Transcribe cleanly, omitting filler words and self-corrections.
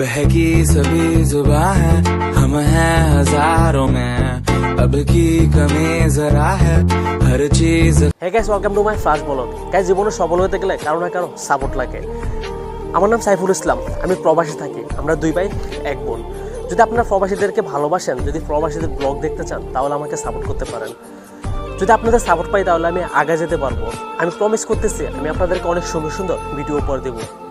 बहकी सभी जुबां है, हम हैं हजारों में, अब की कमी जरा है हर चीज। Hey guys, welcome to my first blog. Guys, जीवने सफल होते গেলে কারো না কারো সাপোর্ট লাগে। আমার নাম সাইফুল ইসলাম, আমি প্রবাসী থাকি। আমরা দুই ভাই এক বোন। যদি আপনারা প্রবাসীদেরকে ভালোবাসেন, যদি প্রবাসীদের ব্লগ দেখতে চান, তাহলে আমাকে সাপোর্ট করতে পারেন। যদি আপনাদের সাপোর্ট পাই, তাহলে আমি আগে যেতে পারবো। আমি প্রমিস করতেছি, আমি আপনাদেরকে অনেক সুন্দর সুন্দর ভিডিও উপহার দেব।